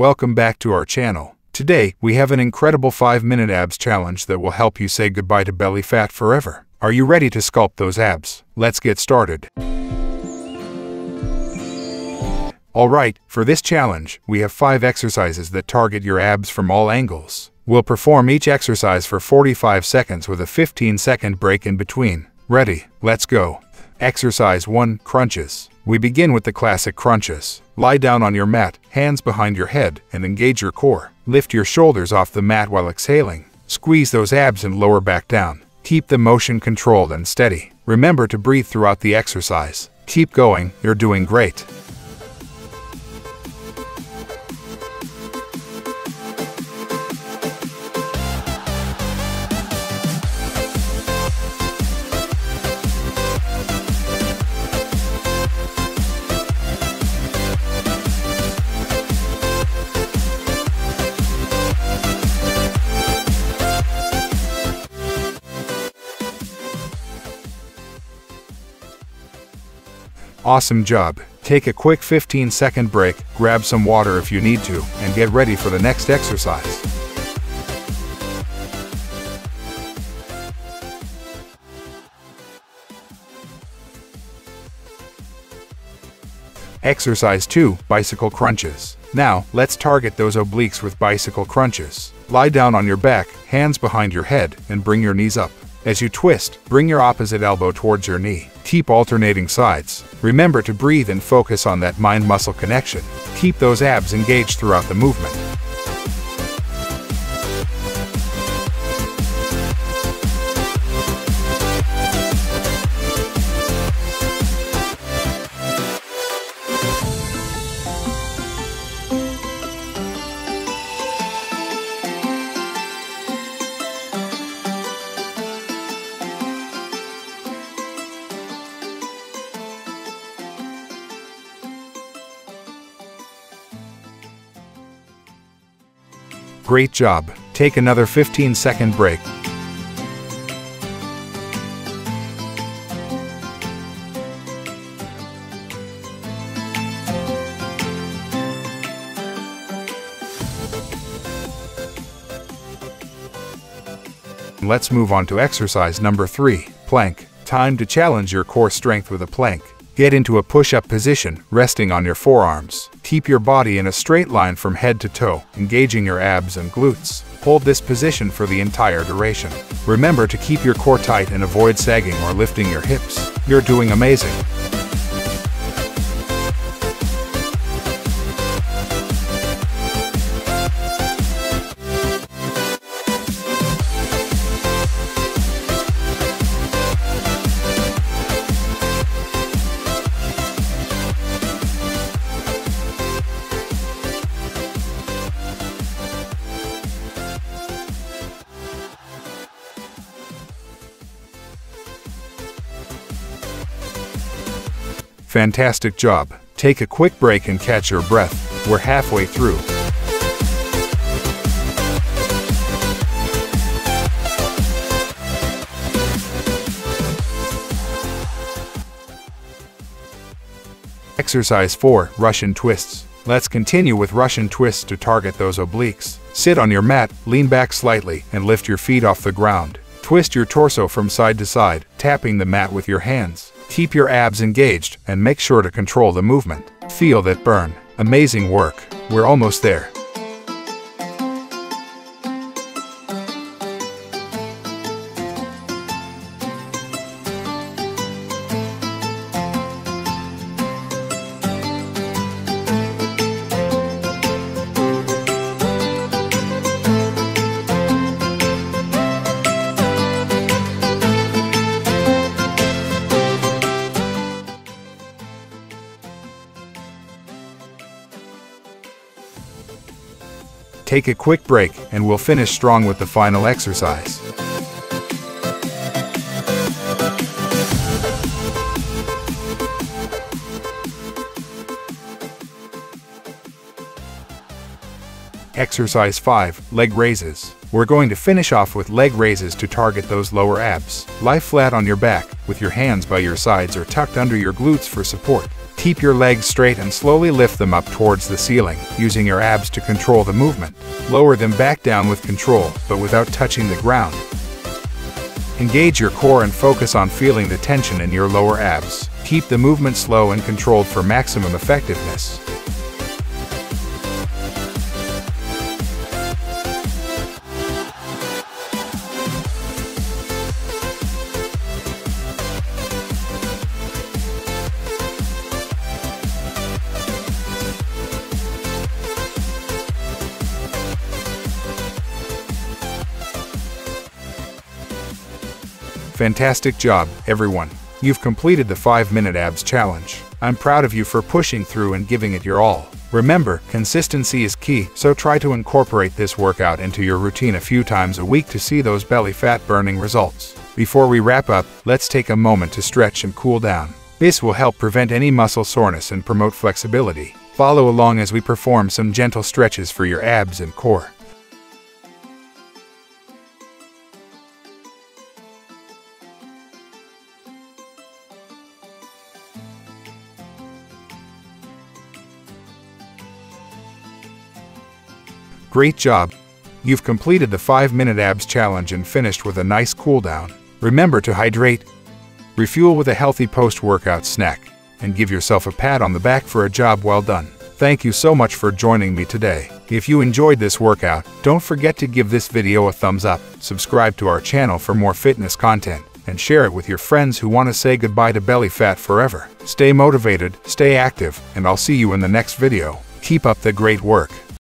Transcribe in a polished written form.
Welcome back to our channel. Today, we have an incredible 5-minute abs challenge that will help you say goodbye to belly fat forever. Are you ready to sculpt those abs? Let's get started. Alright, for this challenge, we have 5 exercises that target your abs from all angles. We'll perform each exercise for 45 seconds with a 15-second break in between. Ready? Let's go. Exercise 1. Crunches. We begin with the classic crunches. Lie down on your mat, hands behind your head, and engage your core. Lift your shoulders off the mat while exhaling. Squeeze those abs and lower back down. Keep the motion controlled and steady. Remember to breathe throughout the exercise. Keep going, you're doing great. Awesome job! Take a quick 15-second break, grab some water if you need to, and get ready for the next exercise. Exercise 2. Bicycle crunches. Now, let's target those obliques with bicycle crunches. Lie down on your back, hands behind your head, and bring your knees up. As you twist, bring your opposite elbow towards your knee. Keep alternating sides. Remember to breathe and focus on that mind-muscle connection. Keep those abs engaged throughout the movement. Great job! Take another 15-second break. Let's move on to exercise number 3, plank. Time to challenge your core strength with a plank. Get into a push-up position, resting on your forearms. Keep your body in a straight line from head to toe, engaging your abs and glutes. Hold this position for the entire duration. Remember to keep your core tight and avoid sagging or lifting your hips. You're doing amazing! Fantastic job! Take a quick break and catch your breath. We're halfway through. Exercise 4. Russian twists. Let's continue with Russian twists to target those obliques. Sit on your mat, lean back slightly, and lift your feet off the ground. Twist your torso from side to side, tapping the mat with your hands. Keep your abs engaged and make sure to control the movement. Feel that burn. Amazing work. We're almost there. Take a quick break, and we'll finish strong with the final exercise. Exercise 5. Leg raises. We're going to finish off with leg raises to target those lower abs. Lie flat on your back, with your hands by your sides or tucked under your glutes for support. Keep your legs straight and slowly lift them up towards the ceiling, using your abs to control the movement. Lower them back down with control, but without touching the ground. Engage your core and focus on feeling the tension in your lower abs. Keep the movement slow and controlled for maximum effectiveness. Fantastic job, everyone. You've completed the 5-minute abs challenge. I'm proud of you for pushing through and giving it your all. Remember, consistency is key, so try to incorporate this workout into your routine a few times a week to see those belly fat burning results. Before we wrap up, let's take a moment to stretch and cool down. This will help prevent any muscle soreness and promote flexibility. Follow along as we perform some gentle stretches for your abs and core. Great job! You've completed the 5-minute abs challenge and finished with a nice cool down. Remember to hydrate, refuel with a healthy post-workout snack, and give yourself a pat on the back for a job well done. Thank you so much for joining me today. If you enjoyed this workout, don't forget to give this video a thumbs up, subscribe to our channel for more fitness content, and share it with your friends who want to say goodbye to belly fat forever. Stay motivated, stay active, and I'll see you in the next video. Keep up the great work!